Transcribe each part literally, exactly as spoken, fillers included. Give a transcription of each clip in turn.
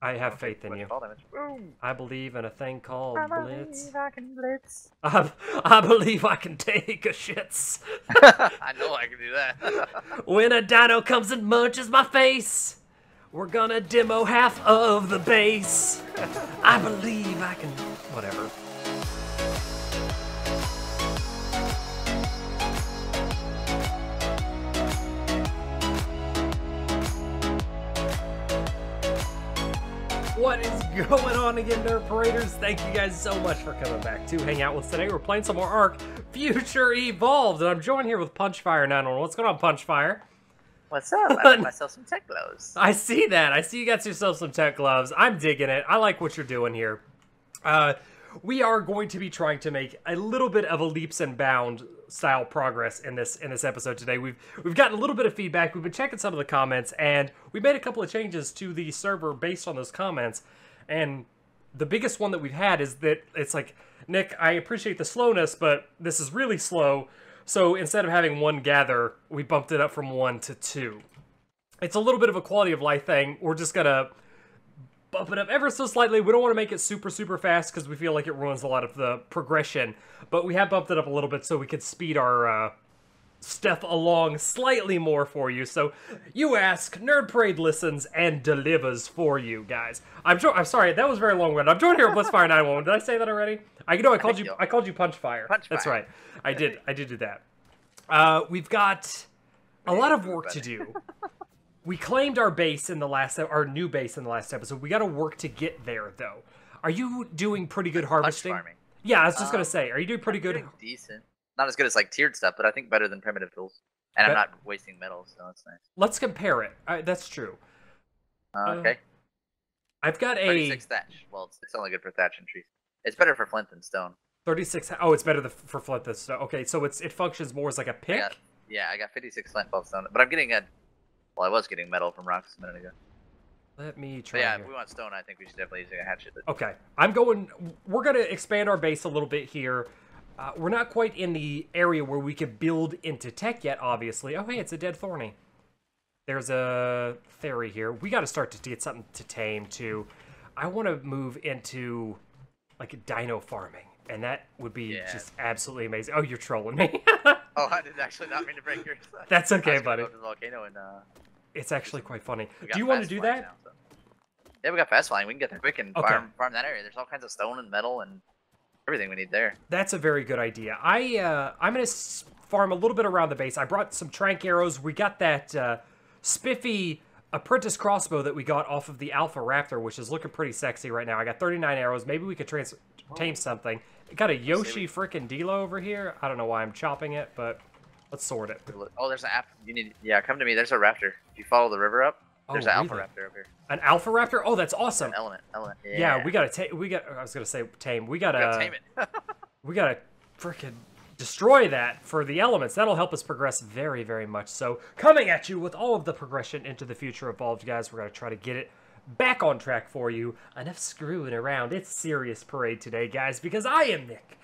I have faith in you. I believe in a thing called I blitz. I believe I can blitz. I, I believe I can take a shits. I know I can do that. When a dino comes and munches my face, we're gonna demo half of the base. I believe I can... whatever. What is going on again, Nerd Paraders? Thank you guys so much for coming back to hang out with us today. We're playing some more ARK Future Evolved, and I'm joined here with Punchfire nine one one. What's going on, Punchfire? What's up? I got myself some tech gloves. I see that. I see you got yourself some tech gloves. I'm digging it. I like what you're doing here. Uh, we are going to be trying to make a little bit of a leaps and bounds style progress in this in this episode today. We've we've gotten a little bit of feedback. We've been checking some of the comments, and we made a couple of changes to the server based on those comments. And the biggest one that we've had is that it's like, Nick, I appreciate the slowness, but this is really slow. So instead of having one gather, we bumped it up from one to two. It's a little bit of a quality of life thing. We're just gonna bump it up ever so slightly. We don't want to make it super, super fast because we feel like it ruins a lot of the progression. But we have bumped it up a little bit so we could speed our uh, stuff along slightly more for you. So you ask, Nerd Parade listens and delivers for you guys. I'm jo I'm sorry, that was very long-winded. I'm joined here with Blitzfire nine one one. Did I say that already? I you know I called you. I called you Punchfire. Punchfire. That's right. I did. I did do that. Uh, we've got a lot of work to do. We claimed our base in the last, our new base in the last episode. We got to work to get there, though. Are you doing pretty good harvesting? Punch farming. Yeah, I was just um, gonna say, are you doing pretty I'm good? Doing decent, not as good as like tiered stuff, but I think better than primitive tools. And Bet I'm not wasting metal, so that's nice. Let's compare it. All right, that's true. Uh, okay. Uh, I've got thirty-six a thatch. Well, it's, it's only good for thatch and trees. It's better for flint than stone. thirty-six. Oh, it's better for flint than stone. Okay, so it's it functions more as like a pick. I got, yeah, I got fifty-six flint, twelve stone, but I'm getting a. Well, I was getting metal from rocks a minute ago. Let me try. But yeah, here. If we want stone, I think we should definitely use a hatchet. Okay, I'm going. We're going to expand our base a little bit here. Uh, we're not quite in the area where we could build into tech yet, obviously. Oh, hey, it's a dead thorny. There's a theory here. We got to start to get something to tame too. I want to move into like dino farming, and that would be yeah. just absolutely amazing. Oh, you're trolling me. Oh, I did actually not mean to break your. That's okay, buddy. Go to the volcano and, uh... It's actually quite funny. Do you want to do that? Now, so. Yeah, we got fast flying. We can get there quick and okay. farm, farm that area. There's all kinds of stone and metal and everything we need there. That's a very good idea. I, uh, I'm going to farm a little bit around the base. I brought some tranq arrows. We got that uh, spiffy apprentice crossbow that we got off of the Alpha Raptor, which is looking pretty sexy right now. I got thirty-nine arrows. Maybe we could trans tame something. I got a Yoshi freaking Dilo over here. I don't know why I'm chopping it, but... Let's sort it. Oh, there's an app. You need. Yeah, come to me. There's a raptor. If you follow the river up, there's oh, an alpha really? raptor over here. An alpha raptor? Oh, that's awesome. An element. Element. Yeah. yeah we gotta tame. We got. I was gonna say tame. We gotta. We gotta tame it. We gotta freaking destroy that for the elements. That'll help us progress very, very much. So coming at you with all of the progression into the future evolved, guys. We're gonna try to get it back on track for you. Enough screwing around. It's serious parade today, guys, because I am Nick.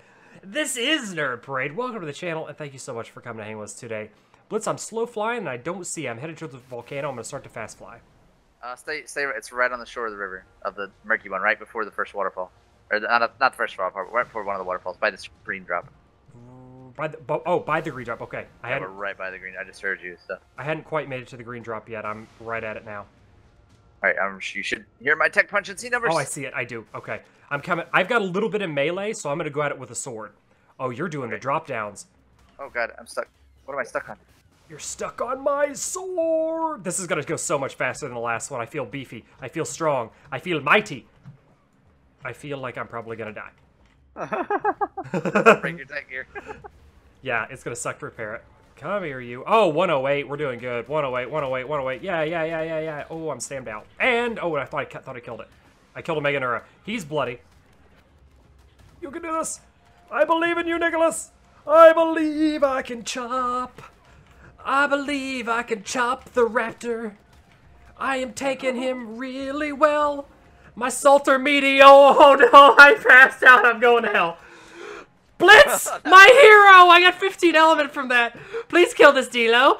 This is Nerd Parade. Welcome to the channel, and thank you so much for coming to hang with us today. Blitz, I'm slow flying, and I don't see. I'm headed towards the volcano. I'm going to start to fast fly. Uh, stay, stay. It's right on the shore of the river, of the murky one, right before the first waterfall. Or the, not, not the first waterfall, but right before one of the waterfalls, by the green drop. By the, oh, by the green drop. Okay. I yeah, we're right by the green. I just heard you. So. I hadn't quite made it to the green drop yet. I'm right at it now. All right, um, you should hear my tech punch and see numbers. Oh, I see it. I do. Okay. I'm coming. I've got a little bit of melee, so I'm going to go at it with a sword. Oh, you're doing okay. the drop downs. Oh, God. I'm stuck. What am I stuck on? You're stuck on my sword. This is going to go so much faster than the last one. I feel beefy. I feel strong. I feel mighty. I feel like I'm probably going to die. Break your tech gear. Yeah, it's going to suck to repair it. Come here, you. Oh, one oh eight. We're doing good. one oh eight, one oh eight, one oh eight. Yeah, yeah, yeah, yeah, yeah. Oh, I'm stammed out. And, oh, I thought I, thought I killed it. I killed a Meganura. He's bloody. You can do this. I believe in you, Nicholas. I believe I can chop. I believe I can chop the raptor. I am taking him really well. My salter meaty. Oh, no, I passed out. I'm going to hell. Blitz! My hero! I got fifteen element from that. Please kill this Dilo.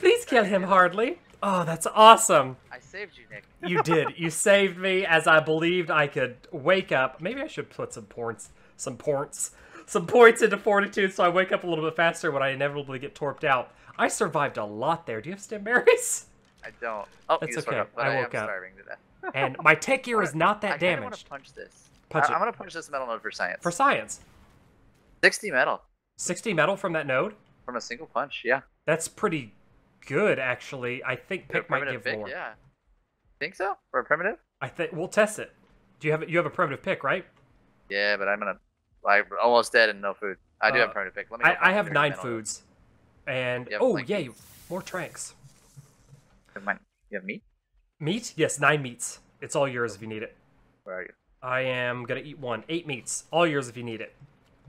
Please kill him hardly. Oh, that's awesome. I saved you, Nick. You did. You saved me as I believed I could wake up. Maybe I should put some points, some points, some points into fortitude so I wake up a little bit faster when I inevitably get torped out. I survived a lot there. Do you have stem berries? I don't. Oh, that's okay. Up, I woke I am up. Starving to death. And my tech gear is not that I damaged. I want to punch this. Punch I it. I'm going to punch this metal node for science. For science. sixty metal. sixty metal from that node? From a single punch, yeah. That's pretty good, actually. I think Pick might give pick, more. Yeah. Think so? Or a primitive? I think we'll test it. Do you have you have a primitive pick, right? Yeah, but I'm gonna like almost dead and no food. I do uh, have a primitive pick. Let me. I, I have nine foods, and oh yeah, you, more tranks. Mine. You have meat? Meat? Yes, nine meats. It's all yours if you need it. Where are you? I am gonna eat one. Eight meats. All yours if you need it.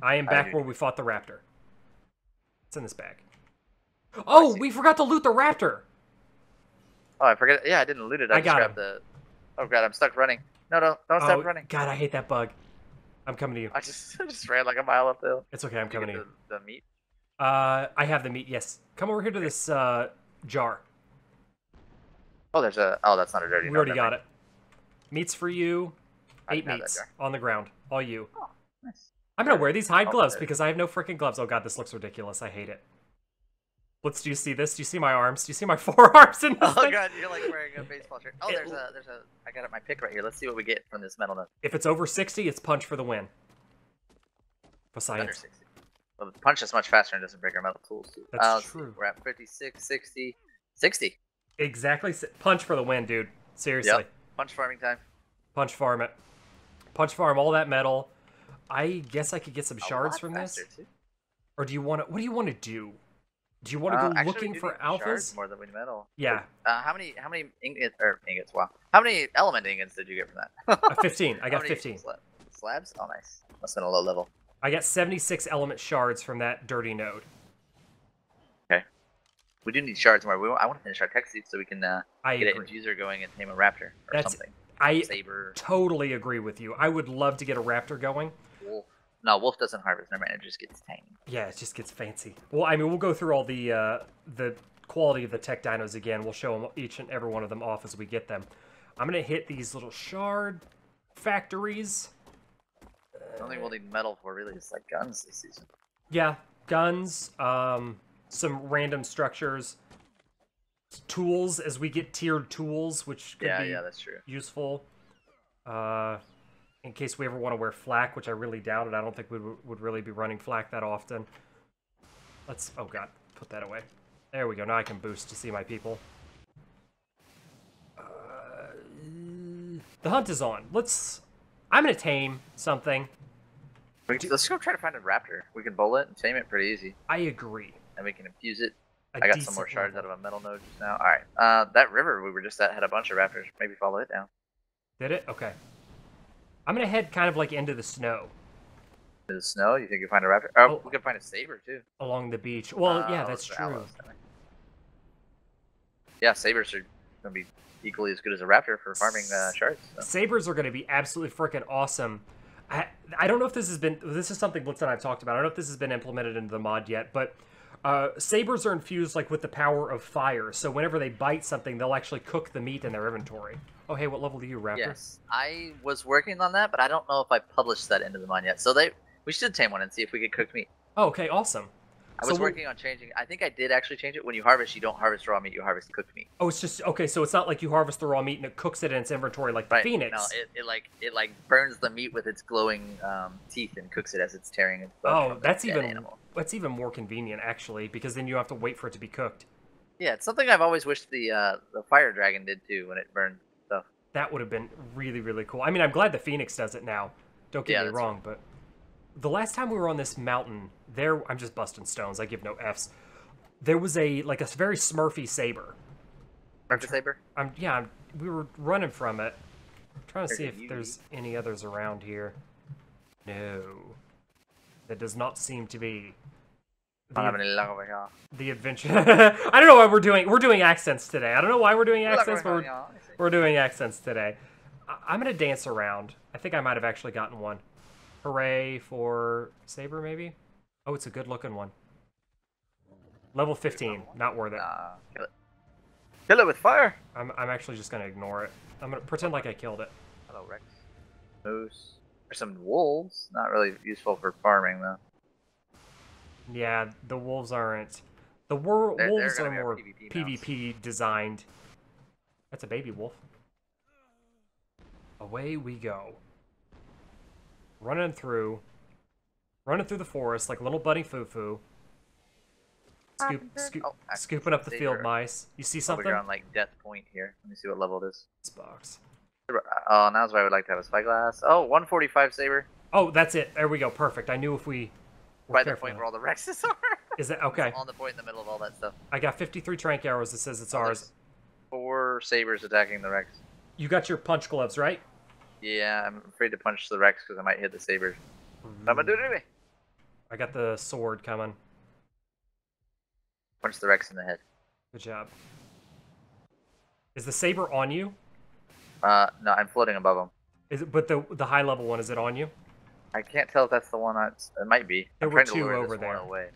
I am back I where we fought the raptor. It's in this bag. Oh, we forgot to loot the raptor. Oh, I forgot. Yeah, I didn't loot it. I, I just got grabbed him. the. Oh god, I'm stuck running. No, no, don't stop oh, running. God, I hate that bug. I'm coming to you. I just, I just ran like a mile up the hill. It's okay, I'm Did coming you get to you. The, the meat. Uh, I have the meat. Yes, come over here to this uh jar. Oh, there's a. Oh, that's not a dirty. We already got it. Meats for you. Eight meats on the ground. All you. Oh, nice. I'm gonna wear these hide oh, gloves there. because I have no freaking gloves. Oh god, this looks ridiculous. I hate it. Let's, do you see this? Do you see my arms? Do you see my forearms? And oh god, you're like wearing a baseball shirt. Oh, there's a, there's a, I got my pick right here. Let's see what we get from this metal node. If it's over sixty, it's punch for the win. For science. Under sixty. Well, the punch is much faster and doesn't break our metal tools. Too. That's uh, true. We're at fifty-six, sixty, sixty. Exactly. Punch for the win, dude. Seriously. Yep. Punch farming time. Punch farm it. Punch farm all that metal. I guess I could get some a shards from this. Too. Or do you want to, what do you want to do? Do you want to go uh, actually, looking for alphas? More than we metal. Yeah. Uh, how many? How many ingots? Or ingots? Wow. How many element ingots did you get from that? uh, fifteen. I got fifteen. Slab, slabs? Oh, nice. Must have been a low level. I got seventy-six element shards from that dirty node. Okay. We do need shards more. We want, I want to finish our tech seat so we can uh, I get agree. an infuser going and name a raptor or That's, something. I Saber. totally agree with you. I would love to get a raptor going. Wolf. No, wolf doesn't harvest. Never mind. It just gets tiny. Yeah, it just gets fancy. Well, I mean, we'll go through all the uh, the quality of the tech dinos again. We'll show them each and every one of them off as we get them. I'm gonna hit these little shard factories. The only thing we'll need metal for really is like guns this season. Yeah, guns. Um, some random structures, tools as we get tiered tools, which could yeah, be yeah, that's true. useful. Uh. In case we ever want to wear flak, which I really doubt it. I don't think we would really be running flak that often. Let's, oh god, put that away. There we go, now I can boost to see my people. Uh, the hunt is on. Let's, I'm gonna tame something. Let's go try to find a raptor. We can bowl it and tame it pretty easy. I agree. And we can infuse it. A I got some more shards level. out of a metal node just now. All right, uh, that river we were just at had a bunch of raptors. Maybe follow it down. Did it? Okay. I'm gonna head kind of like into the snow. Into the snow? You think you find a raptor? Oh, oh, we could find a saber too. Along the beach. Well, uh, yeah, that's true. Aloes, I mean. Yeah, sabers are gonna be equally as good as a raptor for farming uh, shards. So. Sabers are gonna be absolutely freaking awesome. I I don't know if this has been this is something Blitz and I've talked about. I don't know if this has been implemented into the mod yet, but uh, sabers are infused like with the power of fire. So whenever they bite something, they'll actually cook the meat in their inventory. Oh, hey, what level do you, Raptor? Yes, I was working on that, but I don't know if I published that into the mod yet. So they, we should tame one and see if we could cook meat. Oh, okay, awesome. I so was working we... on changing. I think I did actually change it. When you harvest, you don't harvest raw meat, you harvest cooked meat. Oh, it's just, okay, so it's not like you harvest the raw meat and it cooks it in its inventory like the right. Phoenix. No, it, it, like, it like burns the meat with its glowing um, teeth and cooks it as it's tearing its bone. Oh, that's even, animal. that's even more convenient, actually, because then you have to wait for it to be cooked. Yeah, it's something I've always wished the, uh, the fire dragon did, too, when it burned. That would have been really, really cool. I mean, I'm glad the Phoenix does it now. Don't get yeah, me wrong, right. but the last time we were on this mountain, there, I'm just busting stones. I give no Fs. There was a, like a very Smurfy saber. Smurfy saber? I'm, yeah, I'm, we were running from it. I'm trying to there's see if U V. There's any others around here. No. That does not seem to be. The, ad the adventure. I don't know why we're doing we're doing accents today. I don't know why we're doing accents, but we're, we're doing accents today. I, I'm gonna dance around. I think I might have actually gotten one. Hooray for saber, maybe. Oh, it's a good looking one. Level fifteen, not worth it. Uh, Kill it with fire. I'm, I'm actually just gonna ignore it. I'm gonna pretend like I killed it. Hello, Rex. Moose. There's some wolves. Not really useful for farming, though. Yeah, the wolves aren't. The wor they're, wolves they're are more PvP, PvP designed. That's a baby wolf. Away we go. Running through. Running through the forest like little bunny foo-foo. Scoop, scoop, oh, scooping up the field mice. You see something? We're on like death point here. Let me see what level it is. This box. Oh, now's where I would like to have a spyglass. Oh, one forty-five saber. Oh, that's it. There we go. Perfect. I knew if we... By the point where all the Rexes are. Is it? Okay. It's on the point in the middle of all that stuff. I got fifty-three trank arrows that says it's oh, ours. Four sabers attacking the Rex. You got your punch gloves, right? Yeah, I'm afraid to punch the Rex because I might hit the sabers. Mm. I'm going to do it anyway. I got the sword coming. Punch the Rex in the head. Good job. Is the saber on you? Uh, no, I'm floating above him. Is it, but the the high level one, is it on you? I can't tell if that's the one. I, it might be. There I'm were two over there. Away.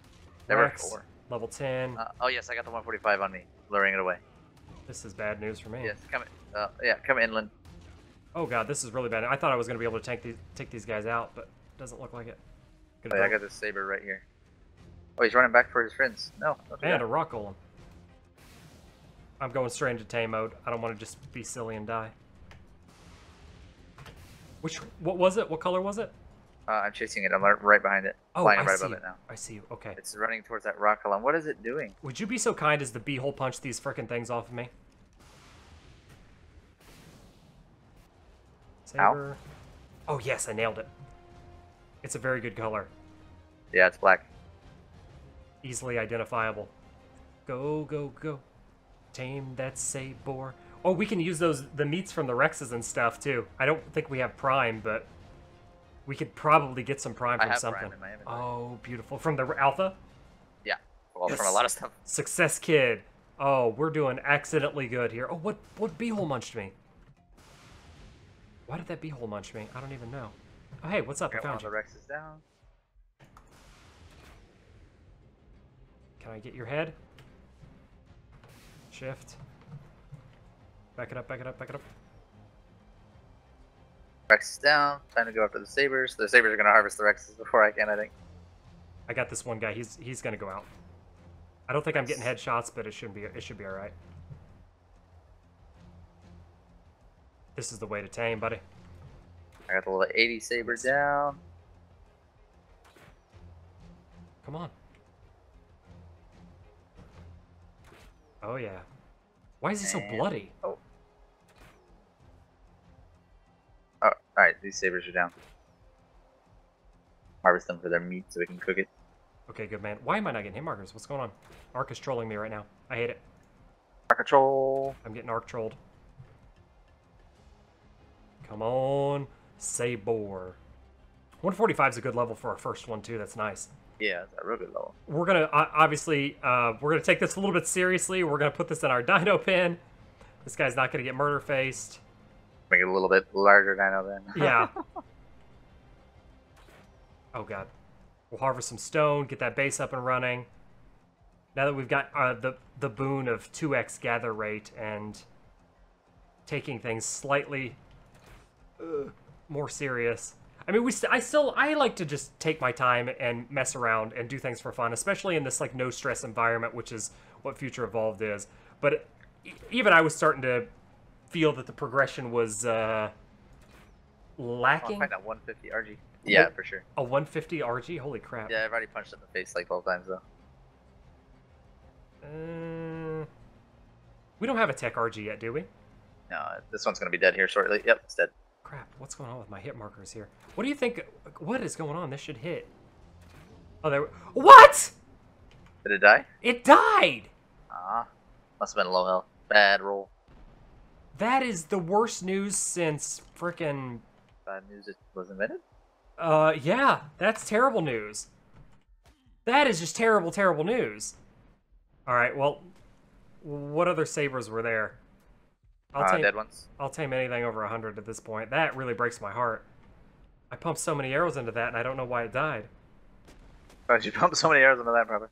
There Rex, were four. Level ten. Uh, oh yes, I got the one forty-five on me, luring it away. This is bad news for me. Yes, come. Uh, yeah, come inland. Oh god, this is really bad. I thought I was gonna be able to take these take these guys out, but it doesn't look like it. Good. Wait, I got this saber right here. Oh, he's running back for his friends. No. And a rock golem. I'm going straight into tame mode. I don't want to just be silly and die. Which, what was it? What color was it? Uh, I'm chasing it. I'm right behind it. Oh, flying I right see above you. It now. I see you. Okay. It's running towards that rock column. What is it doing? Would you be so kind as to beehole punch these frickin' things off of me? Saber. Ow. Oh, yes. I nailed it. It's a very good color. Yeah, it's black. Easily identifiable. Go, go, go. Tame that Sabor. Oh, we can use those the meats from the Rexes and stuff too. I don't think we have Prime, but we could probably get some Prime from I have something. Prime in my inventory. Oh, beautiful! From the Alpha. Yeah, well, yes. From a lot of stuff. Success, kid. Oh, we're doing accidentally good here. Oh, what what beehole munched me? Why did that beehole munch me? I don't even know. Oh, hey, what's up? I, I found you. The Rexes down. Can I get your head? Shift. Back it up, back it up, back it up. Rex is down. Time to go after the sabers. The sabers are going to harvest the Rexes before I can, I think. I got this one guy. He's he's going to go out. I don't think Rex. I'm getting headshots, but it should be it should be all right. This is the way to tame, buddy. I got the little eighty saber down. Come on. Oh yeah. Why is he so bloody? Oh. Oh, all right, these sabers are down. Harvest them for their meat so we can cook it. Okay, good man. Why am I not getting hit markers? What's going on? Ark is trolling me right now. I hate it. Ark troll. I'm getting Ark trolled. Come on, Sabor. one forty-five is a good level for our first one too. That's nice. Yeah, it's a real good level. We're going to, uh, obviously, uh, we're going to take this a little bit seriously. We're going to put this in our dino pen. This guy's not going to get murder-faced. Make it a little bit larger dino pen. Yeah. Oh, God. We'll harvest some stone, get that base up and running. Now that we've got uh, the, the boon of two X gather rate and taking things slightly uh, more serious. I mean, we. St I still. I like to just take my time and mess around and do things for fun, especially in this like no stress environment, which is what Future Evolved is. But e even I was starting to feel that the progression was uh, lacking. I'll find that one fifty R G. Yeah, like, for sure. A one fifty R G. Holy crap. Yeah, I've already punched him in the face like twelve times though. Um, we don't have a Tek R G yet, do we? No, this one's gonna be dead here shortly. Yep, it's dead. Crap, what's going on with my hit markers here? What do you think? What is going on? This should hit. Oh, there. What? Did it die? It died! Ah, must have been low health. Bad roll. That is the worst news since frickin'. Bad news it was invented? Uh, yeah, that's terrible news. That is just terrible, terrible news. Alright, well, what other sabers were there? I'll, uh, tame, dead ones. I'll tame anything over one hundred at this point. That really breaks my heart. I pumped so many arrows into that, and I don't know why it died. Why did you pump so many arrows into that, brother?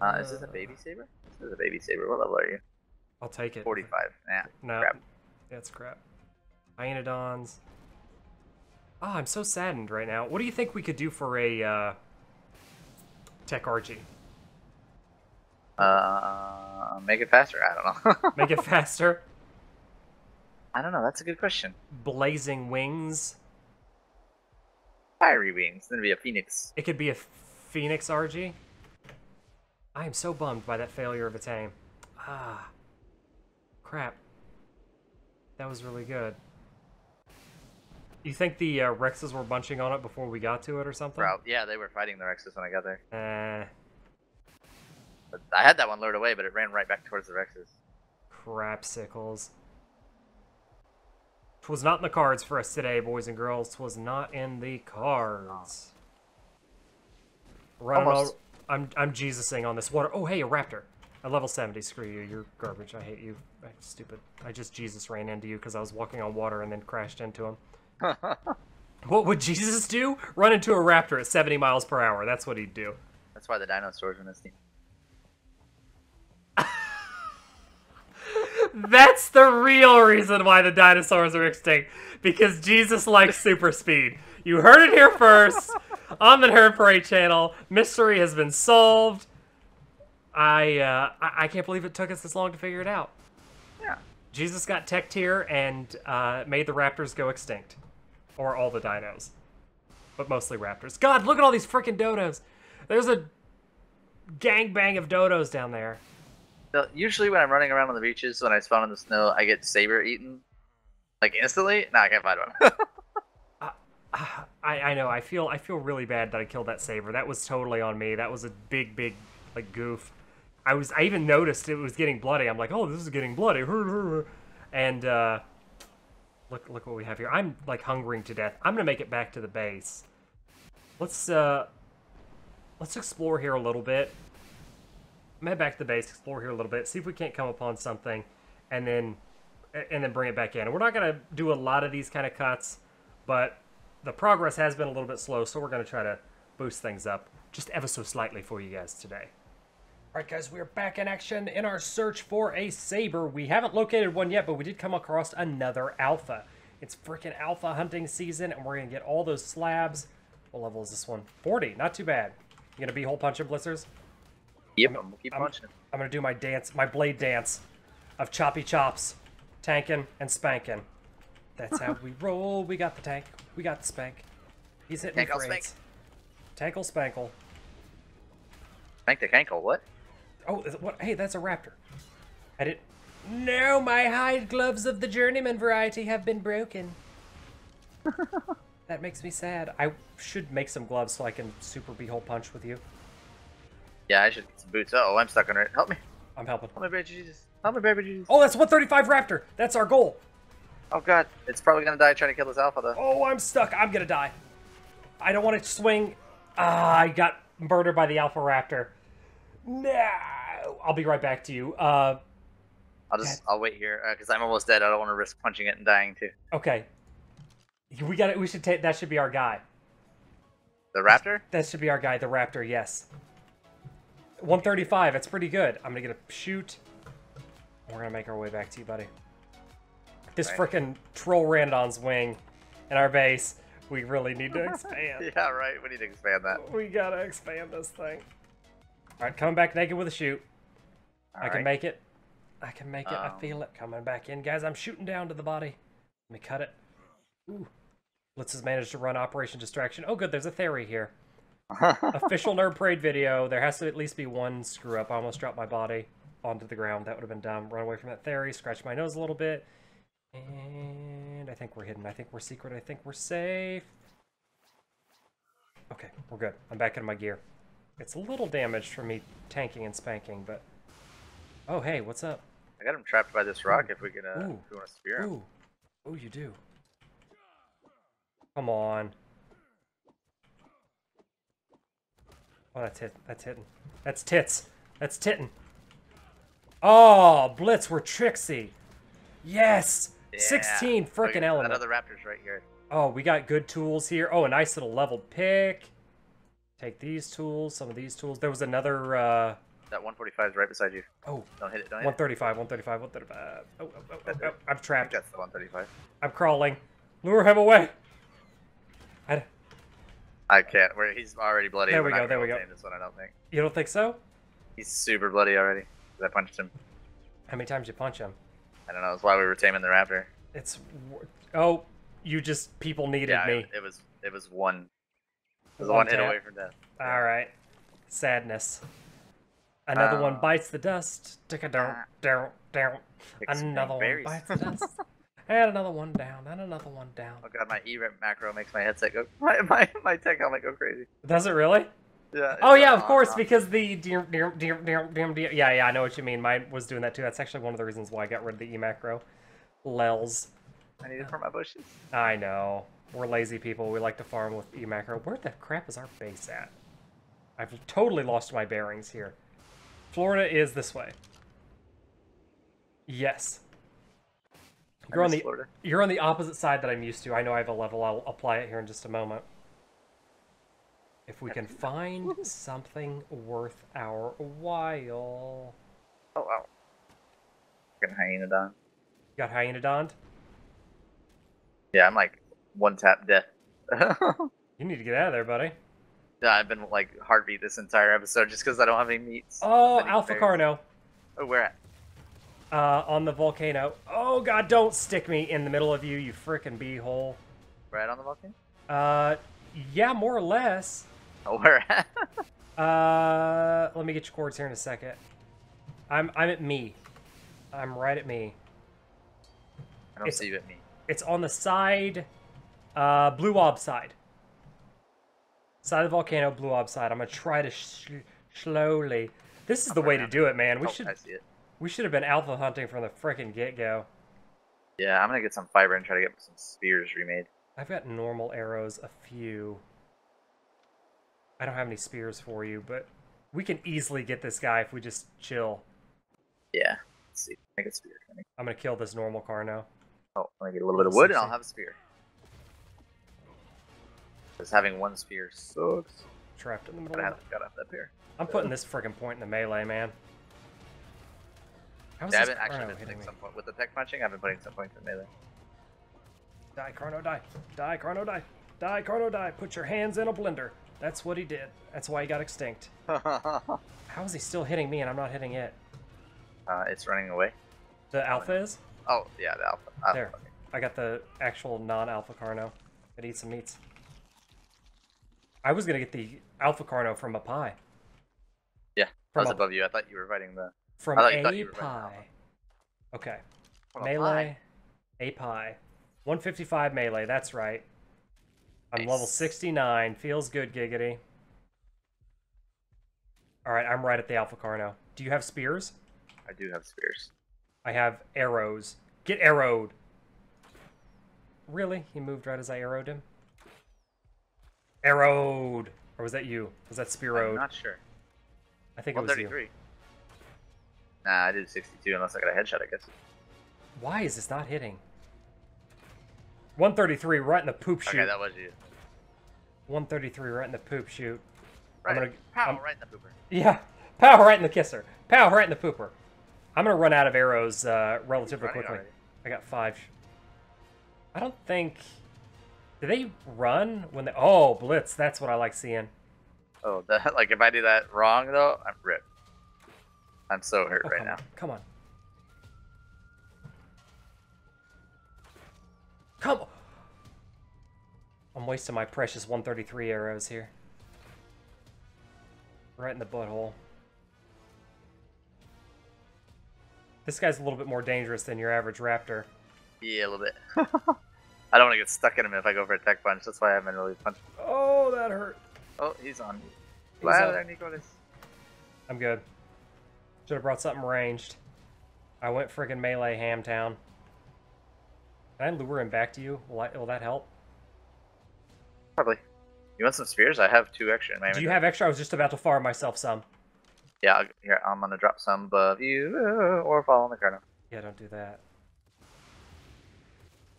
Uh, uh, is this a baby saber? This is a baby saber. What level are you? I'll take it. forty-five. Yeah. No. Crap. That's crap. Hyenodons. Ah, oh, I'm so saddened right now. What do you think we could do for a uh, Tek R G? Uh, make it faster. I don't know. Make it faster. I don't know. That's a good question. Blazing wings. Fiery wings. Then it'd be a phoenix. It could be a phoenix R G. I am so bummed by that failure of a tame. Ah, crap. That was really good. You think the uh, Rexes were bunching on it before we got to it or something? Bro, yeah, they were fighting the Rexes when I got there. Eh. Uh, but I had that one lured away, but it ran right back towards the Rexes. Crapsicles. Twas not in the cards for us today, boys and girls. Twas not in the cards. Running all, I'm I'm Jesusing on this water. Oh, hey, a raptor. A level seventy. Screw you. You're garbage. I hate you. I'm stupid. I just Jesus ran into you because I was walking on water and then crashed into him. What would Jesus do? Run into a raptor at seventy miles per hour. That's what he'd do. That's why the dinosaurs are in his team. That's the real reason why the dinosaurs are extinct. Because Jesus likes super speed. You heard it here first on the Nerd Parade channel. Mystery has been solved. I, uh, I I can't believe it took us this long to figure it out. Yeah. Jesus got Tek here and uh, made the raptors go extinct. Or all the dinos. But mostly raptors. God, look at all these freaking dodos. There's a gangbang of dodos down there. So usually when I'm running around on the beaches, when I spawn in the snow, I get saber eaten. Like, instantly? Nah, I can't find one. uh, I, I know. I feel I feel really bad that I killed that saber. That was totally on me. That was a big, big, like, goof. I was I even noticed it was getting bloody. I'm like, oh, this is getting bloody. And, uh... Look, look what we have here. I'm, like, hungering to death. I'm going to make it back to the base. Let's, uh... Let's explore here a little bit. I'm going to head back to the base, explore here a little bit, see if we can't come upon something, and then and then bring it back in. And we're not going to do a lot of these kind of cuts, but the progress has been a little bit slow, so we're going to try to boost things up just ever so slightly for you guys today. All right, guys, we are back in action in our search for a saber. We haven't located one yet, but we did come across another alpha. It's freaking alpha hunting season, and we're going to get all those slabs. What level is this one? forty. Not too bad. You going to be hole punching, Blitzers? Yep, I'm, keep I'm, I'm gonna do my dance, my blade dance of choppy chops, tanking and spanking. That's how we roll. We got the tank, we got the spank. He's hitting tankle spank. Tankle spankle. Spank the cankle, what? Oh, what? Hey, that's a raptor. I didn't. No, my hide gloves of the Journeyman variety have been broken. That makes me sad. I should make some gloves so I can super beehole punch with you. Yeah, I should get some boots. Uh oh, I'm stuck on it. Help me. I'm helping. Help me, baby Jesus. Help me, baby Jesus. Oh, that's one thirty-five raptor. That's our goal. Oh, God. It's probably going to die trying to kill this alpha, though. Oh, I'm stuck. I'm going to die. I don't want to swing. Ah, I got murdered by the alpha raptor. No. I'll be right back to you. Uh, I'll just, I'll wait here because uh, I'm almost dead. I don't want to risk punching it and dying, too. Okay. We got it. We should take, that should be our guy. The raptor? That should be our guy. The raptor, yes. one thirty-five, that's pretty good. I'm gonna get a shoot. We're gonna make our way back to you, buddy. This right. Frickin' troll Randon's wing in our base. We really need to expand. Yeah, right, we need to expand that. We gotta expand this thing. All right, coming back naked with a shoot. All I right. can make it. I can make it, um, I feel it. Coming back in, guys, I'm shooting down to the body. Let me cut it. Ooh. Let's just manage to run Operation Distraction. Oh good, there's a theory here. Official Nerd Parade video. There has to at least be one screw up. I almost dropped my body onto the ground. That would have been dumb. Run away from that theory. Scratch my nose a little bit. And I think we're hidden. I think we're secret. I think we're safe. Okay, we're good. I'm back into my gear. It's a little damaged from me tanking and spanking, but... Oh, hey, what's up? I got him trapped by this rock. Ooh. If we can, uh, if we want to spear him. Ooh. Oh, you do. Come on. Oh, that's hit. That's hitting. That's tits. That's tittin'. Oh, Blitz, we're tricksy. Yes. Yeah. sixteen frickin' element. Another raptor's right here. Oh, we got good tools here. Oh, a nice little leveled pick. Take these tools, some of these tools. There was another uh, That one forty-five is right beside you. Oh. Don't hit it, don't hit one thirty-five, it. one thirty-five, one thirty-five, one thirty-five. Oh, oh, oh, oh, I'm trapped. That's the one thirty-five. I'm crawling. Lure him away. I, I can't. We're, he's already bloody. There we go, there we go. This one, I don't think. You don't think so? He's super bloody already. I punched him. How many times did you punch him? I don't know. That's why we were taming the raptor. It's... Oh, you just... People needed yeah, me. It, it was It was one. It was one, one hit away from death. All right. Sadness. Another um, one bites the dust. Ticka down, down, down. Another one berries. bites the dust. And another one down. And another one down. Oh god, my E R I P macro makes my headset go... My, my, my tech helmet go crazy. Does it really? Yeah, oh yeah, of course, because the dear, dear, dear, dear, dear, dear. yeah, yeah, I know what you mean. Mine was doing that too. That's actually one of the reasons why I got rid of the E macro. Lels. I need it for my bushes. I know. We're lazy people. We like to farm with E macro. Where the crap is our base at? I've totally lost my bearings here. Florida is this way. Yes. You're on the Florida. You're on the opposite side that I'm used to. I know I have a level. I'll apply it here in just a moment. If we can find something worth our while. Oh wow! Got hyenodon. Got hyenodon. Yeah, I'm like one tap death. You need to get out of there, buddy. Yeah, I've been like heartbeat this entire episode just because I don't have any meats. Oh, Alpha Carno. Oh, where at? Uh, on the volcano. Oh god, don't stick me in the middle of you, you frickin' beehole. Right on the volcano. Uh, yeah, more or less. Oh, where at? Uh, let me get your cords here in a second. I'm I'm at me. I'm right at me. I don't it's, see you at me. It's on the side, uh, blue ob side. Side of the volcano, blue ob side. I'm gonna try to sh slowly. This is I'm the way to do it, man. We oh, should I see it. we should have been alpha hunting from the frickin' get go. Yeah, I'm gonna get some fiber and try to get some spears remade. I've got normal arrows, a few. I don't have any spears for you, but we can easily get this guy if we just chill. Yeah. Let's see. Make a spear. Honey. I'm gonna kill this normal Carno. Oh, I'm gonna get a little bit of wood and I'll have a spear. Because having one spear sucks. Trapped in the middle. Gotta have, gotta have that pair. I'm yeah. putting this freaking point in the melee, man. How's yeah, I've been actually been putting some point with the tech punching. I've been putting some points in melee. Die, Carno, die. Die, Carno, die. Die, Carno, die. Put your hands in a blender. That's what he did. That's why he got extinct. How is he still hitting me and I'm not hitting it? Uh, it's running away. The alpha is? Oh, yeah, the alpha. alpha. There. I got the actual non-alpha Carno. Gotta eat some meats. I was gonna get the alpha Carno from a pie. Yeah, that was above you. I thought you were fighting the... From a pie. Okay. From melee, a pie. A pie. one fifty-five melee, that's right. I'm nice. Level sixty-nine. Feels good, giggity. Alright, I'm right at the Alpha Carno. Do you have spears? I do have spears. I have arrows. Get arrowed! Really? He moved right as I arrowed him? Arrowed! Or was that you? Was that spear-owed? I'm not sure. I think it was you. Nah, I did sixty-two unless I got a headshot, I guess. Why is this not hitting? one thirty-three right in the poop chute. Okay, that was you. one thirty-three right in the poop chute. Right. I'm gonna, Pow, I'm, right in the pooper. Yeah. Pow, right in the kisser. Pow, right in the pooper. I'm going to run out of arrows uh, relatively quickly. Already. I got five. I don't think... Do they run when they... Oh, Blitz. That's what I like seeing. Oh, that, like if I do that wrong, though, I'm ripped. I'm so hurt oh, right now. On. Come on. Come on! I'm wasting my precious one thirty-three arrows here. Right in the butthole. This guy's a little bit more dangerous than your average raptor. Yeah, a little bit. I don't want to get stuck in him if I go for a tech punch. That's why I haven't really punched. Oh, that hurt. Oh, he's on. He's out there, Nicholas. I'm good. Should have brought something ranged. I went friggin' melee ham town. Can I lure him back to you? Will, I, will that help? Probably. You want some spears? I have two extra. Do you have extra? I was just about to farm myself some. Yeah, I'll, here, I'm gonna drop some above you, or fall on the Carno. Yeah, don't do that.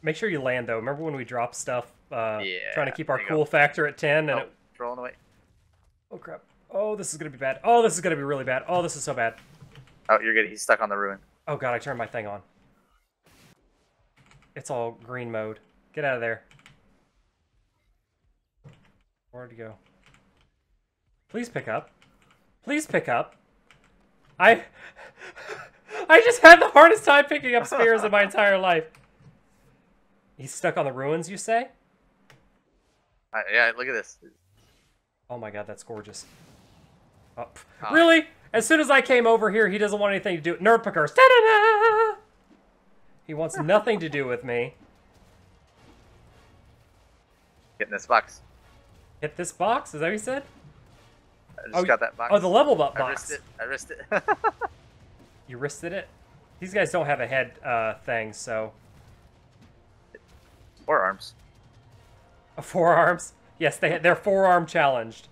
Make sure you land, though. Remember when we dropped stuff? Uh, yeah. Trying to keep our cool go. factor at ten, and oh, it... Rolling away. Oh, crap. Oh, this is gonna be bad. Oh, this is gonna be really bad. Oh, this is so bad. Oh, you're good. He's stuck on the ruin. Oh god, I turned my thing on. It's all green mode. Get out of there. Where'd you go? Please pick up. Please pick up. I... I just had the hardest time picking up spears in my entire life. He's stuck on the ruins, you say? Uh, yeah, look at this. Oh my god, that's gorgeous. Oh, oh. Really? As soon as I came over here, he doesn't want anything to do with Nerd Pickers. Da-da-da! He wants nothing to do with me. Get in this box. Hit this box? Is that what you said? I just oh, got that box. Oh, the level up box. I risked it. I risked it. You risked it? These guys don't have a head uh, thing, so... Forearms. Uh, forearms? Yes, they, they're forearm challenged.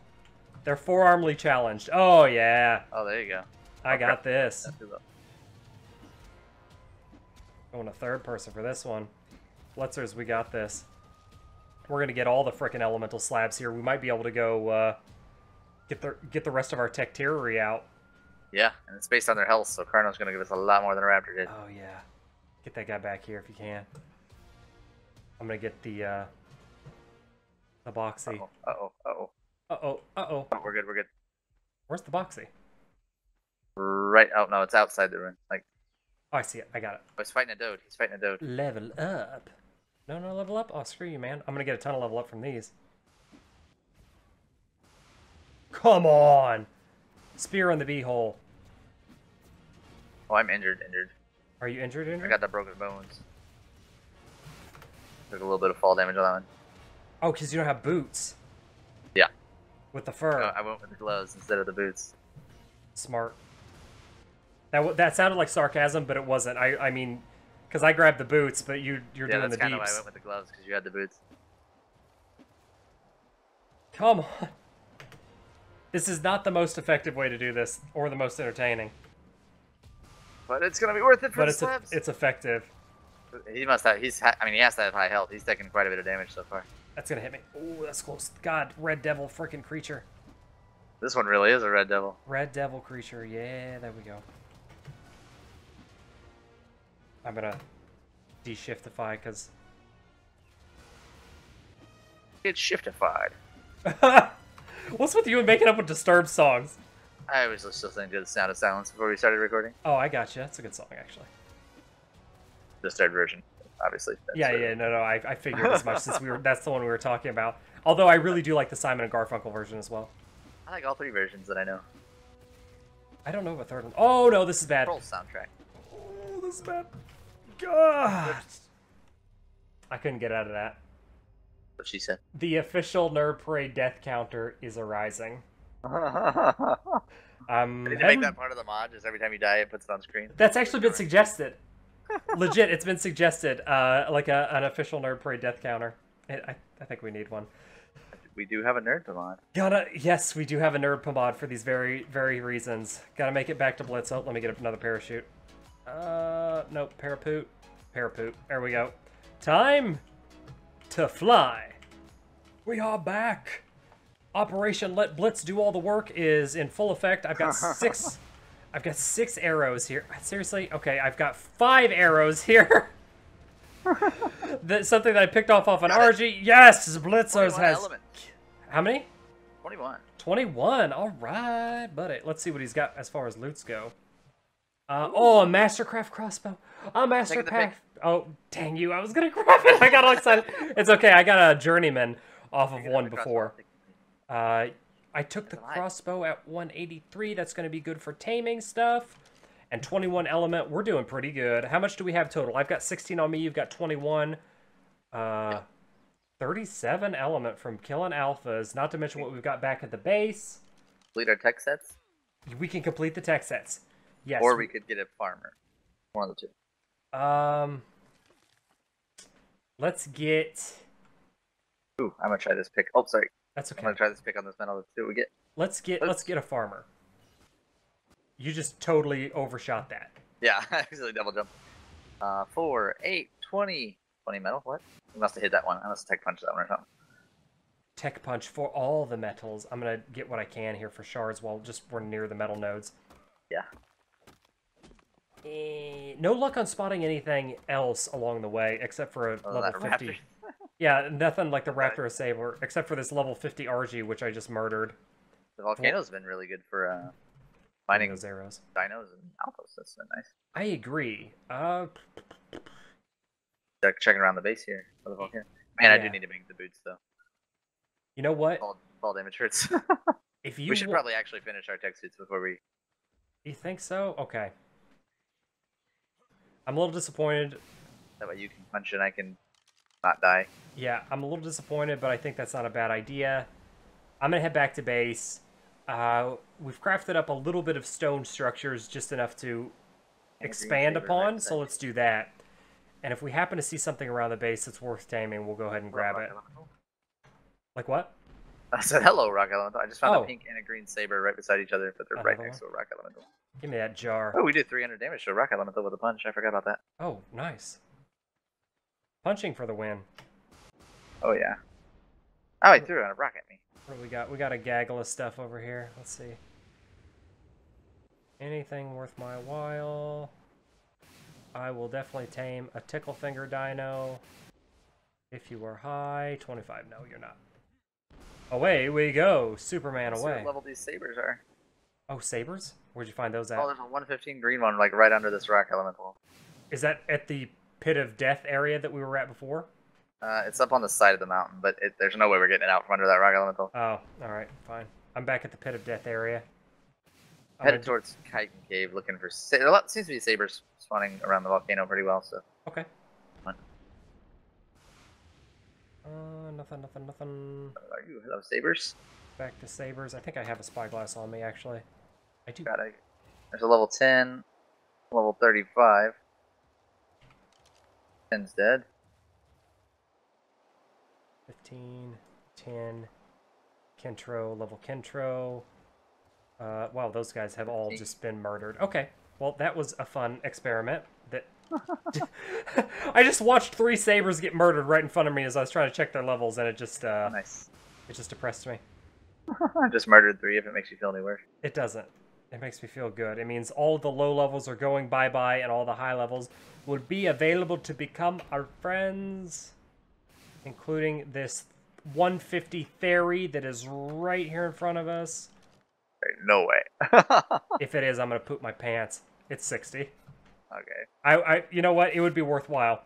They're forearmly challenged. Oh, yeah. Oh, there you go. I okay. got this. Going to third person for this one. Blitzers, we got this. We're going to get all the frickin' elemental slabs here. We might be able to go uh, get the get the rest of our Tecteri out. Yeah, and it's based on their health, so Carno's going to give us a lot more than Raptor did. Oh, yeah. Get that guy back here if you can. I'm going to get the, uh, the Boxy. Uh-oh, uh-oh. Uh-oh, uh-oh. Oh, we're good, we're good. Where's the Boxy? Right out. No, it's outside the room. Like. Oh, I see it. I got it. Oh, he's fighting a Dode. He's fighting a Dode. Level up. No, no, level up? Oh, screw you, man. I'm gonna get a ton of level up from these. Come on! Spear on the b-hole. Oh, I'm injured, injured. Are you injured, injured? I got the broken bones. Took a little bit of fall damage on that one. Oh, because you don't have boots. Yeah. With the fur. No, I went with the gloves instead of the boots. Smart. That, w that sounded like sarcasm, but it wasn't. I, I mean... Because I grabbed the boots, but you, you're yeah, doing the deeps. Yeah, that's kind of why I went with the gloves, because you had the boots. Come on. This is not the most effective way to do this, or the most entertaining. But it's going to be worth it for but the slabs. But it's effective. He must have, he's, ha I mean, he has to have high health. He's taking quite a bit of damage so far. That's going to hit me. Oh, that's close. God, red devil freaking creature. This one really is a red devil. Red devil creature. Yeah, there we go. I'm gonna de-shiftify because it's shiftified. What's with you and making up with Disturbed songs? I was just listening to the Sound of Silence before we started recording. Oh, I gotcha. That's a good song, actually. Disturbed version, obviously. That's yeah, yeah, no, no. I, I figured as much since we were. That's the one we were talking about. Although I really do like the Simon and Garfunkel version as well. I like all three versions that I know. I don't know of a third one. Oh no, this is bad. Roll soundtrack. Oh, this is bad. God. I couldn't get out of that. What she said. The official Nerd Parade death counter is arising. um, Did you make that part of the mod? Just every time you die, it puts it on screen. That's actually been suggested. Legit, it's been suggested. Uh, like a, an official Nerd Parade death counter. It, I, I think we need one. We do have a nerd mod. Gotta yes, we do have a nerd mod for these very very reasons. Gotta make it back to Blitz. Oh, let me get another parachute. Uh, nope, parapoot. Parapoot. There we go. Time to fly. We are back. Operation Let Blitz Do All the Work is in full effect. I've got six I've got six arrows here. Seriously? Okay, I've got five arrows here. That's something that I picked off off an R G. Yes, Blitzers has element. How many? twenty-one. twenty-one. All right, buddy. Let's see what he's got as far as loots go. Uh, oh, a Mastercraft crossbow. A Mastercraft. Oh, dang you. I was going to grab it. I got all excited. It's okay. I got a Journeyman off of one before. Uh, I took the crossbow at one eighty-three. That's going to be good for taming stuff. And twenty-one element. We're doing pretty good. How much do we have total? I've got sixteen on me. You've got twenty-one. Uh, thirty-seven element from killing alphas. Not to mention what we've got back at the base. Complete our tech sets? We can complete the tech sets. Yes. Or we could get a farmer. One of the two. Um, let's get... Ooh, I'm going to try this pick. Oh, sorry. That's okay. I'm going to try this pick on this metal. Let's see what we get. Let's get, let's... let's get a farmer. You just totally overshot that. Yeah, I actually double jump. Uh, four, eight, twenty. twenty metal? What? We must have hit that one. I must have tech punched that one or something. Tech Punch for all the metals. I'm going to get what I can here for shards while just we're near the metal nodes. Yeah. Eh, no luck on spotting anything else along the way, except for a oh, level fifty. Yeah, nothing like the Raptor or Saber, except for this level fifty R G, which I just murdered. The volcano's been really good for uh, finding those arrows. Dinos and alphas. That's so nice. I agree. Uh, Checking around the base here for the volcano. Man, yeah. I do need to make the boots, though. You know what? All, all damage hurts. If you we should probably actually finish our tech suits before we... You think so? Okay. I'm a little disappointed. That way you can punch and I can not die. Yeah, I'm a little disappointed, but I think that's not a bad idea. I'm going to head back to base. Uh, we've crafted up a little bit of stone structures, just enough to and expand upon, so let's do that. And if we happen to see something around the base that's worth taming, we'll go ahead and grab it. Like what? I said hello, rock elemental. I just found oh. a pink and a green saber right beside each other, but they're Another right next one? to a rock elemental. Give me that jar. Oh, we did three hundred damage to a rock elemental with a punch. I forgot about that. Oh, nice. Punching for the win. Oh yeah. Oh, he threw a rock at me. What do we got? We got a gaggle of stuff over here. Let's see. Anything worth my while? I will definitely tame a tickle finger dino. If you are high, twenty-five. No, you're not. Away we go, Superman away. What level these sabers are? Oh, sabers? Where'd you find those at? Oh, there's a one fifteen green one, like right under this rock elemental. Is that at the pit of death area that we were at before? Uh, it's up on the side of the mountain, but it, there's no way we're getting it out from under that rock elemental. Oh, all right, fine. I'm back at the pit of death area. I'm headed gonna... towards Chitin Cave, looking for sa there seems to be sabers spawning around the volcano pretty well. So okay. Uh, nothing, nothing, nothing. Are you hello sabers? Back to sabers. I think I have a spyglass on me actually. I do. Got it. There's a level ten, level thirty-five. ten's dead. Fifteen, ten, Kentro, level Kentro. Uh, wow, those guys have all just been murdered. Okay, well that was a fun experiment. That. I just watched three sabers get murdered right in front of me as I was trying to check their levels, and it just uh, nice. It just depressed me. I just murdered three. If it makes you feel any worse, it doesn't. It makes me feel good. It means all the low levels are going bye bye, and all the high levels would be available to become our friends, including this one fifty Therizinosaurus that is right here in front of us. No way. If it is, I'm gonna poop my pants. It's sixty. Okay. I, I, you know what? It would be worthwhile.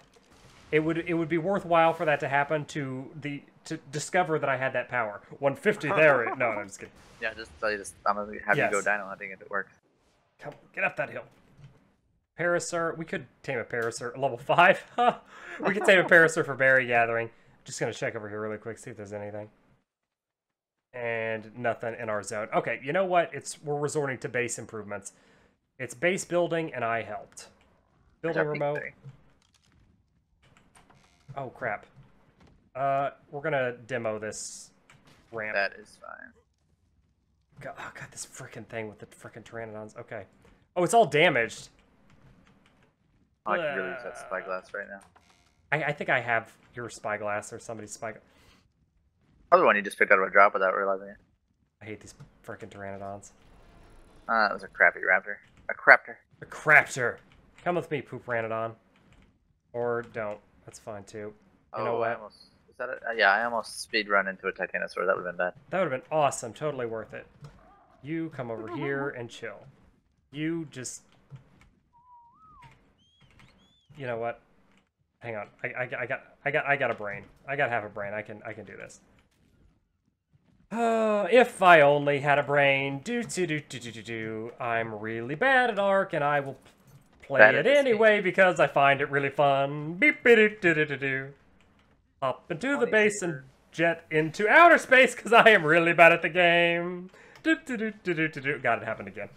It would, it would be worthwhile for that to happen to the to discover that I had that power. one fifty there. No, no, I'm just kidding. Yeah, just tell you just I'm gonna have yes. you go dino hunting if it works. Come get up that hill. Parasaur. We could tame a Parasaur level five. We could tame a Parasaur for berry gathering. Just gonna check over here really quick, see if there's anything. And nothing in our zone. Okay, you know what? It's we're resorting to base improvements. It's base building, and I helped. Building remote. Oh, crap. Uh, we're gonna demo this ramp. That is fine. God, oh, God, this frickin' thing with the frickin' pteranodons. Okay. Oh, it's all damaged. I can really use that spyglass right now. I, I think I have your spyglass or somebody's spyglass. Other one you just picked out of a drop without realizing it. I hate these frickin' pteranodons. Ah, uh, that was a crappy raptor. A craptor. A craptor. Come with me, poop ranodon. Or don't. That's fine too. You oh, know what? I almost, is that a, uh, yeah, I almost speed run into a titanosaur. That would have been bad. That would have been awesome. Totally worth it. You come over here and chill. You just. You know what? Hang on. I, I, I got I got I got a brain. I got half a brain. I can I can do this. Uh, if I only had a brain, do do do do do do. I'm really bad at ARK, and I will play it anyway because I find it really fun. Beep be, do do do do do. Up into the base and jet into outer space because I am really bad at the game. Do do do do do do. God, it happened again.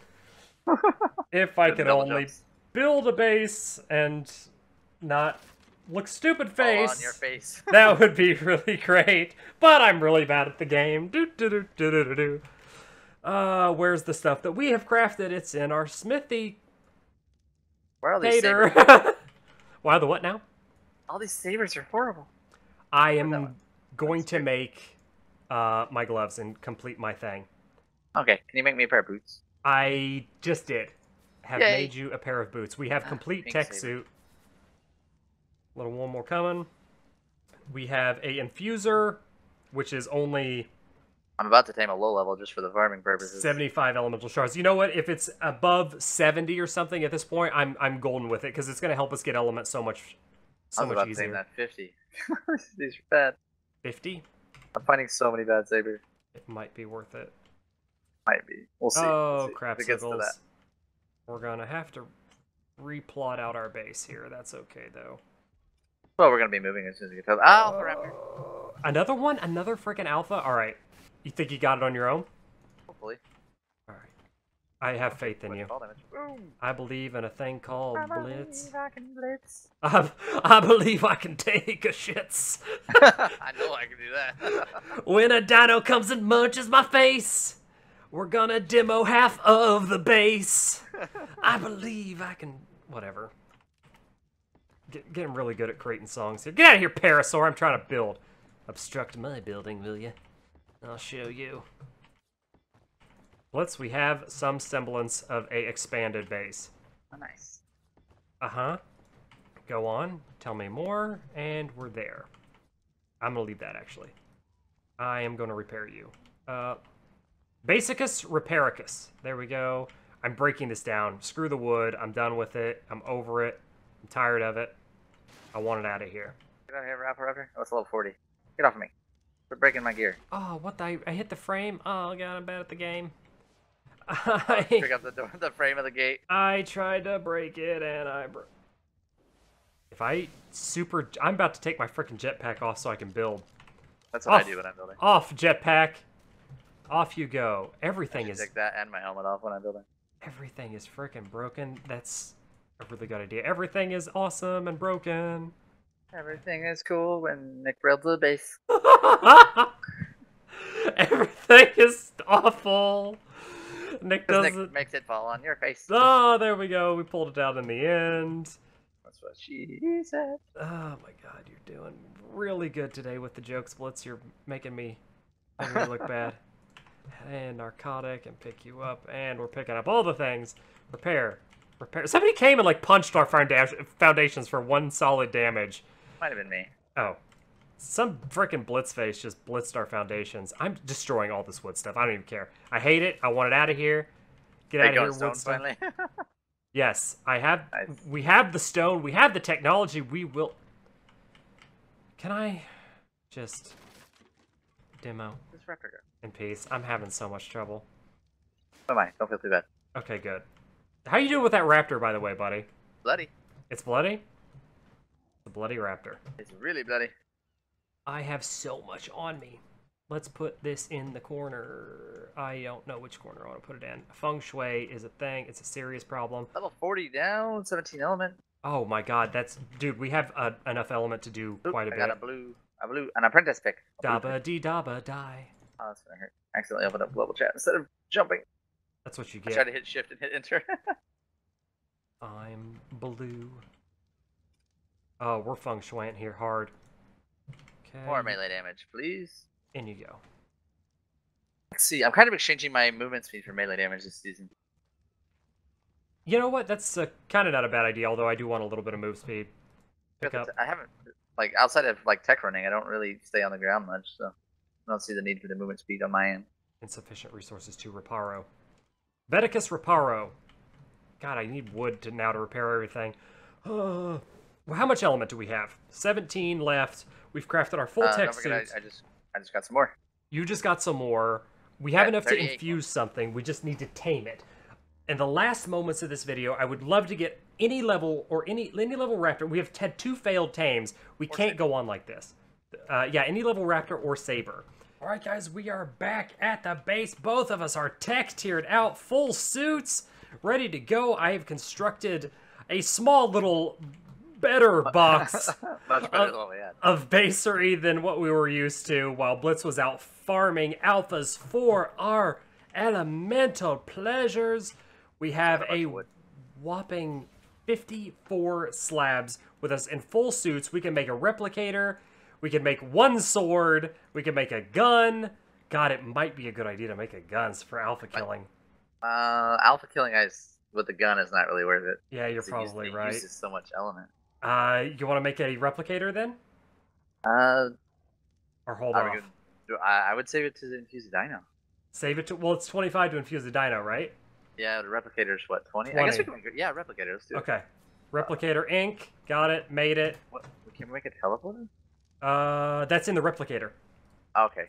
If I could only build a base and not. Look stupid face. All on your face. That would be really great. But I'm really bad at the game. Do do do do do do. Uh, where's the stuff that we have crafted? It's in our smithy. Where are these sabers? Why the what now? All these sabers are horrible. I am going to make uh, my gloves and complete my thing. Okay, can you make me a pair of boots? I just did. Have Yay. made you a pair of boots. We have complete tech suit. A little one more coming. We have a infuser, which is only... I'm about to tame a low level just for the farming purposes. seventy-five elemental shards. You know what? If it's above seventy or something at this point, I'm I'm golden with it because it's going to help us get elements so much, so I was much about easier. To tame that fifty. These are bad. fifty? I'm finding so many bad sabers. It might be worth it. Might be. We'll see. Oh, we'll see crap! We're gonna have to replot out our base here. That's okay though. Well, we're gonna be moving as soon as we get to Alpha Raptor. Uh, another one? Another freaking Alpha? All right. You think you got it on your own? Hopefully. All right. I have faith in you. I believe in a thing called I blitz. I can blitz. I, I believe I can take a shits. I know I can do that. When a dino comes and munches my face, we're gonna demo half of the base. I believe I can... Whatever. Get, getting really good at creating songs here. Get out of here, Parasaur. I'm trying to build. Obstruct my building, will you? I'll show you. Blitz, we have some semblance of a expanded base. Oh, nice. Uh-huh. Go on. Tell me more. And we're there. I'm going to leave that, actually. I am going to repair you. Uh, Basicus Repairicus. There we go. I'm breaking this down. Screw the wood. I'm done with it. I'm over it. I'm tired of it. I want it out of here. Get out of here, Raptor Raptor. Oh, it's level forty. Get off of me. They're breaking my gear. Oh, what the? I hit the frame. Oh, God, I'm bad at the game. I pick up the door, the frame of the gate. I tried to break it, and I... Bro if I super... I'm about to take my freaking jetpack off so I can build. That's what off, I do when I'm building. Off, jetpack. Off you go. Everything is... take that and my helmet off when I'm building. Everything is freaking broken. That's a really good idea. Everything is awesome and broken. Everything is cool when Nick builds the base. Everything is awful. Nick doesn't. Nick makes it fall on your face. Oh, there we go. We pulled it out in the end. That's what she said. Oh my God, you're doing really good today with the joke splits. You're making me, making me look bad. And narcotic and pick you up. And we're picking up all the things. Repair. Repair. Somebody came and like punched our foundations for one solid damage. Might have been me. Oh. Some freaking blitzface just blitzed our foundations. I'm destroying all this wood stuff. I don't even care. I hate it. I want it out of here. Get out of here, wood stuff. Yes, I have. Nice. We have the stone. We have the technology. We will. Can I just demo in peace? I'm having so much trouble. Oh my! Don't feel too bad. Okay, good. How you doing with that raptor, by the way, buddy? Bloody. It's bloody? It's a bloody raptor. It's really bloody. I have so much on me. Let's put this in the corner. I don't know which corner I want to put it in. Feng Shui is a thing. It's a serious problem. Level forty down, seventeen element. Oh my God, that's... Dude, we have uh, enough element to do Oop, quite a I bit. I got a blue, a blue, an apprentice pick. Dabba-dee-dabba-die. Oh, that's gonna hurt. I accidentally opened up global chat instead of jumping. That's what you get. I try to hit shift and hit enter. I'm blue. Oh, we're feng shuiing here hard. Okay. More melee damage, please. In you go. Let's see. I'm kind of exchanging my movement speed for melee damage this season. You know what? That's uh, kind of not a bad idea. Although I do want a little bit of move speed. Pick up. I haven't, like, outside of like tech running, I don't really stay on the ground much, so I don't see the need for the movement speed on my end. Insufficient resources to Reparo. Vedicus Reparo. God, I need wood to now to repair everything. Uh, well, how much element do we have? seventeen left. We've crafted our full uh, tech suit. I, I, just, I just got some more. You just got some more. We have yeah, enough to infuse more. something. We just need to tame it. In the last moments of this video, I would love to get any level or any any level raptor. We have had two failed tames. We or can't saber. go on like this. Uh, yeah, any level raptor or saber. All right, guys, we are back at the base. Both of us are tech tiered out, full suits, ready to go. I have constructed a small little better box Much better of, of basery than what we were used to while Blitz was out farming alphas for our elemental pleasures. We have a whopping fifty-four slabs with us in full suits. We can make a replicator. We can make one sword, we can make a gun, God, it might be a good idea to make a guns for alpha killing. Uh, alpha killing guys with a gun is not really worth it. Yeah, you're probably right. It uses so much element. Uh, you want to make a replicator then? Uh, or hold on. I, I would save it to infuse the dino. Save it to, well, it's twenty-five to infuse the dino, right? Yeah, the replicator's what, twenty? I guess we can make it. Yeah, replicator, let's do it. Okay. Replicator uh, ink, got it, made it. What, can we make a teleporter? Uh, that's in the replicator. Oh, okay.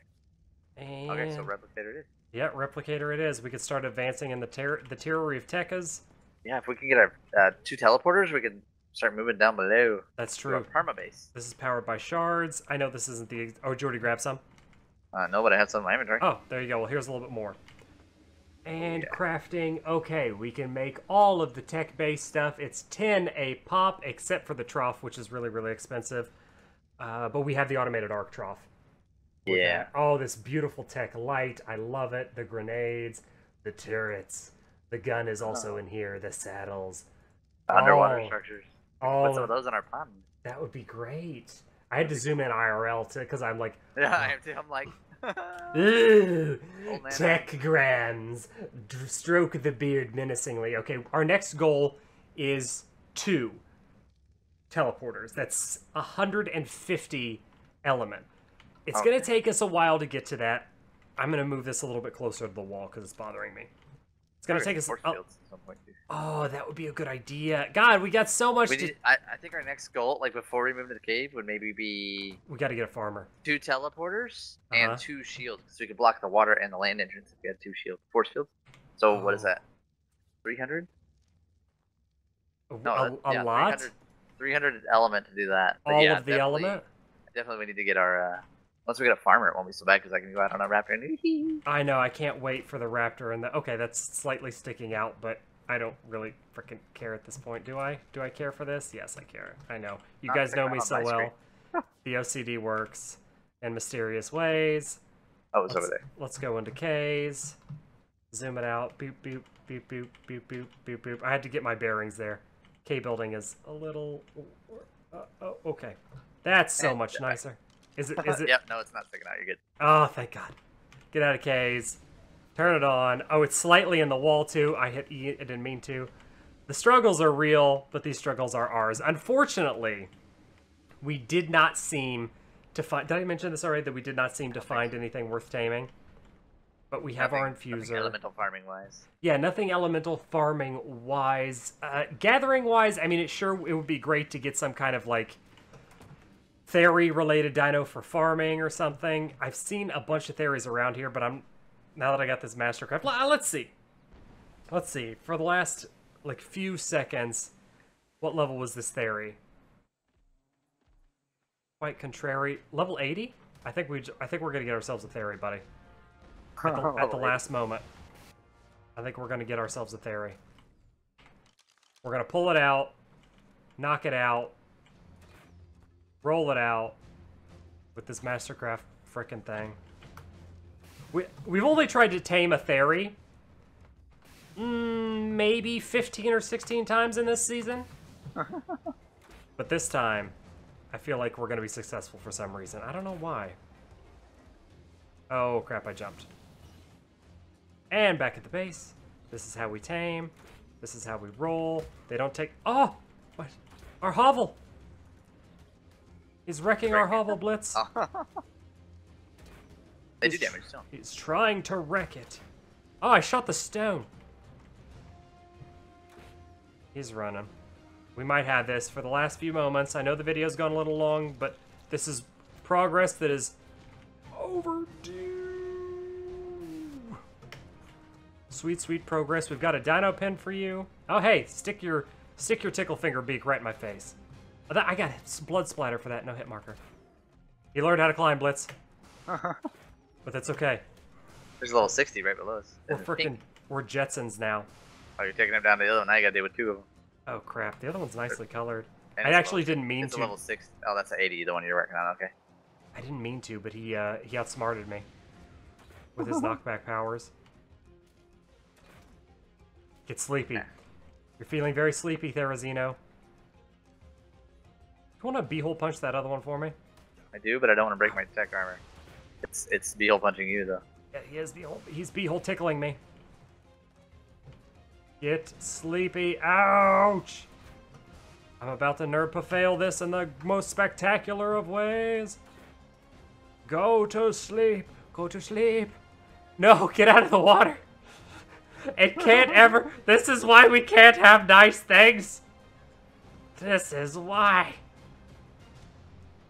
And... Okay, so replicator it is. Yeah, replicator it is. We could start advancing in the ter the terrorary of Tekkas. Yeah, if we can get our uh, two teleporters, we could start moving down below. That's true. To our permabase. This is powered by shards. I know this isn't the... Oh, Jordy, grab some. Uh, no, but I have some in my inventory. Oh, there you go. Well, here's a little bit more. And yeah. Crafting. Okay, we can make all of the tech-based stuff. It's ten a pop, except for the trough, which is really, really expensive. Uh, but we have the automated ARC trough. Yeah. Oh, this beautiful tech light. I love it. The grenades, the turrets. The gun is also oh. in here. The saddles. Underwater oh. structures. Oh, put some of those in our pond. That would be great. I had to zoom in I R L to because I'm like. Yeah, I have to. I'm like. Ooh, tech grands. Stroke the beard menacingly. Okay, our next goal is two teleporters. That's one hundred fifty element. It's okay. Going to take us a while to get to that. I'm going to move this a little bit closer to the wall because it's bothering me. It's going to take us... Oh. Oh, that would be a good idea. God, we got so much we to... Did, I, I think our next goal, like before we move to the cave, would maybe be... We got to get a farmer. Two teleporters uh-huh. and two shields. So we could block the water and the land entrance if we had two shields. Force fields. So oh. what is that? three hundred? No, a a yeah, lot? three hundred, three hundred element to do that. But all yeah, of the element? Definitely we need to get our... Uh, Once we get a farmer, it won't be so bad because I can go out on a raptor and... I know, I can't wait for the raptor and the... Okay, that's slightly sticking out, but I don't really freaking care at this point, do I? Do I care for this? Yes, I care. I know. You Not guys know me so well. The O C D works in mysterious ways. Oh, it's let's, over there. Let's go into K's. Zoom it out. Boop, boop, boop, boop, boop, boop, boop, boop. I had to get my bearings there. K building is a little... Uh, oh, okay. That's so and, much uh, nicer. Is it? Is it? Yep. No, it's not sticking out. You're good. Oh, thank God! Get out of K's. Turn it on. Oh, it's slightly in the wall too. I hit E. I didn't mean to. The struggles are real, but these struggles are ours. Unfortunately, we did not seem to find. Did I mention this already? That we did not seem to find anything worth taming. But we have nothing, our infuser. Nothing elemental farming wise. Yeah, nothing elemental farming wise. Uh, gathering wise, I mean, it sure it would be great to get some kind of like. Theory-related dino for farming or something. I've seen a bunch of theories around here, but I'm now that I got this Mastercraft. Let's see. Let's see. For the last like few seconds, what level was this theory? Quite contrary. Level eighty. I think we. I think we're gonna get ourselves a theory, buddy. At the, at the last moment, I think we're gonna get ourselves a theory. We're gonna pull it out, knock it out. Roll it out with this Mastercraft frickin' thing. We, we've only tried to tame a Theory mm, maybe fifteen or sixteen times in this season. But this time, I feel like we're going to be successful for some reason. I don't know why. Oh, crap, I jumped. And back at the base. This is how we tame. This is how we roll. They don't take... Oh! What? Our hovel! He's wrecking our hovel, Blitz. They do damage, so. He's trying to wreck it. Oh, I shot the stone. He's running. We might have this for the last few moments. I know the video's gone a little long, but this is progress that is overdue. Sweet, sweet progress. We've got a dino pen for you. Oh, hey, stick your, stick your tickle finger beak right in my face. I got blood splatter for that, no hit marker. He learned how to climb, Blitz. But that's okay. There's a level sixty right below us. We're freaking, we're Jetsons now. Oh, you're taking him down to the other one. I got to deal with two of them. Oh, crap. The other one's nicely colored. And I actually level, didn't mean it's to. It's level six. Oh, that's an eighty, the one you're working on. Okay. I didn't mean to, but he, uh, he outsmarted me with his knockback powers. Get sleepy. Nah. You're feeling very sleepy, Therizino. You want to beehole punch that other one for me? I do, but I don't want to break my tech armor. It's it's beehole punching you though. Yeah, he is beehole. He's beehole tickling me. Get sleepy. Ouch! I'm about to nerd fail this in the most spectacular of ways. Go to sleep. Go to sleep. No, get out of the water. It can't ever. This is why we can't have nice things. This is why.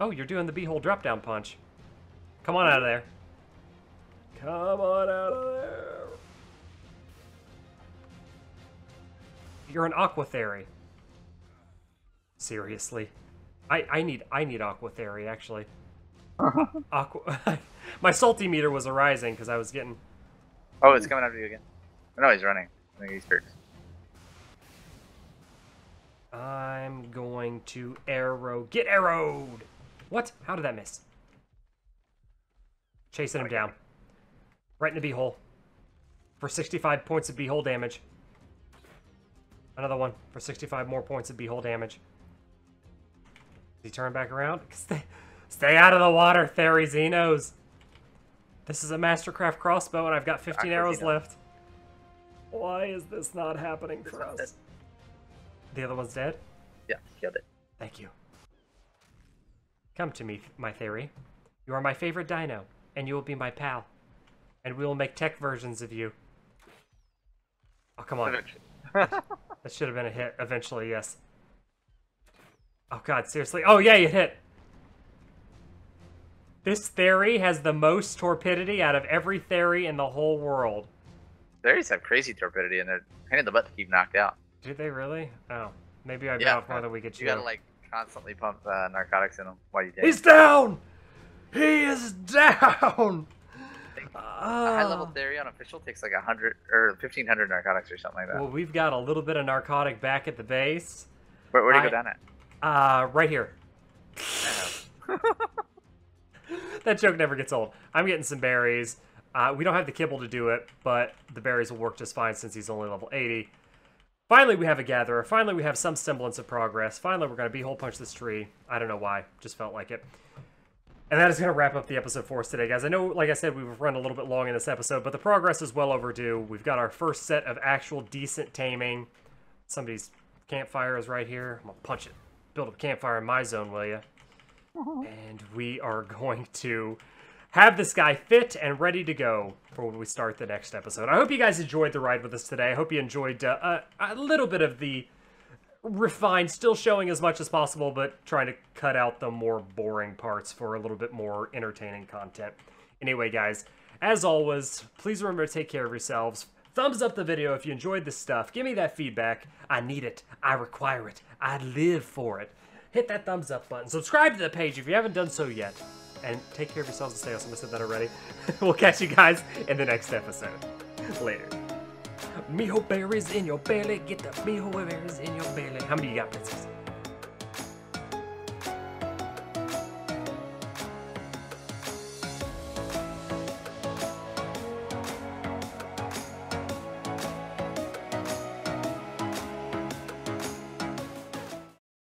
Oh, you're doing the beehole drop down punch. Come on out of there. Come on out of there. You're an aqua theory. Seriously. I, I need I need aqua theory, actually. Uh-huh. Aqua my salty meter was arising because I was getting. Oh, it's coming after you again. No, he's running. I think he's perks. I'm going to arrow. Get arrowed! What? How did that miss? Chasing him down. Right in the beehole. For sixty-five points of beehole damage. Another one for sixty-five more points of beehole damage. Does he turn back around? Stay, stay out of the water, Therizinos! This is a Mastercraft crossbow and I've got fifteen arrows left. Why is this not happening for us? The other one's dead? Yeah, killed it. Thank you. Come to me, my theory. You are my favorite dino, and you will be my pal. And we will make tech versions of you. Oh, come on. That should have been a hit eventually, yes. Oh, God, seriously. Oh, yeah, you hit. This theory has the most torpidity out of every theory in the whole world. Theories have crazy torpidity, and they're pain in the butt to keep knocked out. Do they really? Oh, maybe I doubt whether we get you. You gotta like constantly pump uh, narcotics in him while you dance. He's down. He is down. Uh, a high-level theory on official takes like a hundred or fifteen hundred narcotics or something like that. Well, we've got a little bit of narcotic back at the base. Where where do you go down at? Uh, right here. That joke never gets old. I'm getting some berries. Uh, we don't have the kibble to do it, but the berries will work just fine since he's only level eighty. Finally, we have a gatherer. Finally, we have some semblance of progress. Finally, we're going to beehole punch this tree. I don't know why. Just felt like it. And that is going to wrap up the episode for us today, guys. I know, like I said, we've run a little bit long in this episode, but the progress is well overdue. We've got our first set of actual decent taming. Somebody's campfire is right here. I'm going to punch it. Build a campfire in my zone, will you? And we are going to have this guy fit and ready to go for when we start the next episode. I hope you guys enjoyed the ride with us today. I hope you enjoyed uh, a, a little bit of the refined, still showing as much as possible, but trying to cut out the more boring parts for a little bit more entertaining content. Anyway, guys, as always, please remember to take care of yourselves. Thumbs up the video if you enjoyed this stuff. Give me that feedback. I need it. I require it. I live for it. Hit that thumbs up button. Subscribe to the page if you haven't done so yet. And take care of yourselves and stay awesome. I said that already. We'll catch you guys in the next episode. Later. Mijo berries in your belly. Get the mijo berries in your belly. How many you got, princess?